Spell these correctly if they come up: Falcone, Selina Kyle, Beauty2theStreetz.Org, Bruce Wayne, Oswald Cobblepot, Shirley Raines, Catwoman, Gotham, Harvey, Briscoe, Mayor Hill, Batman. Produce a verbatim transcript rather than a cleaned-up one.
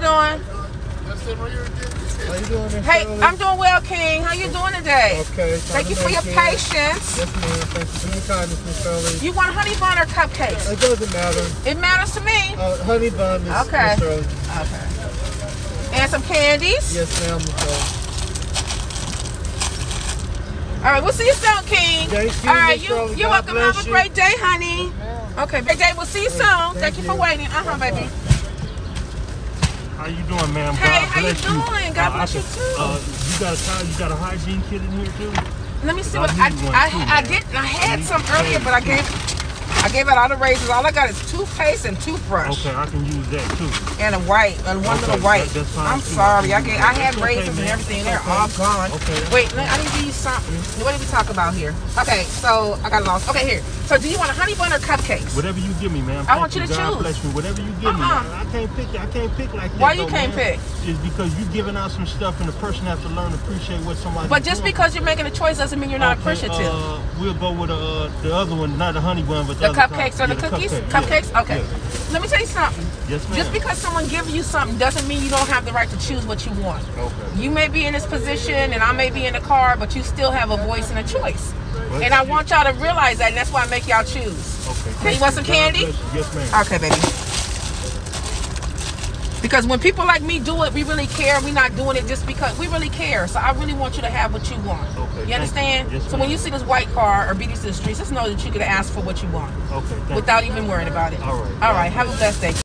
you doing? How you doing, Miz Hey, Shirley? I'm doing well, King. How you doing today? Okay. Thank you for your you. patience. Yes, ma'am. Thank you for your kindness, Miss Shirley. You want honey bun or cupcakes? It doesn't matter. It matters to me. Uh, honey bun, Miss okay. Shirley. Okay. And some candies? Yes, ma'am. All right, we'll see you soon, King. Thank you, All right, you, you're welcome. Have a you. great day, honey. Yes, okay, great day. We'll see you soon. Thank, Thank you. you for waiting. Uh-huh, baby. How you doing, ma'am? Hey, how you doing? You. God bless uh, you too. Uh, you got a you got a hygiene kit in here too? Let me see what I I, too, I, I did. I had I some earlier, but I gave I gave out all the razors. All I got is toothpaste and toothbrush. Okay, I can use that too. And a wipe, and one okay, little wipe. That, that's fine I'm too. sorry, I gave, I had okay, razors man. and everything. They're okay. all gone. Okay. Wait, I need to use something. What did we talk about here? Okay, so I got lost. Okay, here. So do you want a honey bun or cupcakes? Whatever you give me, ma'am. I want you to God choose. Bless you. Whatever you give uh -uh. me. I can't pick. I can't pick like that. Why you though, can't pick? It's because you're giving out some stuff, and the person has to learn to appreciate what somebody. But just doing. because you're making a choice doesn't mean you're not okay, appreciative. Uh, we'll go with uh, the other one, not the honey bun, but the, the other cupcakes or yeah, the, the cookies. Cupcake. Cupcakes. Yeah. Okay. Yeah. Let me tell you something. Yes, ma'am. Just because someone gives you something doesn't mean you don't have the right to choose what you want. Okay. You may be in this position, and I may be in the car, but you still have a voice and a choice. What? And I want y'all to realize that, and that's why I make y'all choose. Okay. Hey, you want some candy? Yes, ma'am. Okay, baby. Because when people like me do it, we really care. We're not doing it just because we really care. So I really want you to have what you want. Okay. You understand? You. Yes, so when you see this white car or Beauty to the Streets, just know that you can ask for what you want. Okay. Without you. even worrying about it. All right. All right. Have a blessed day.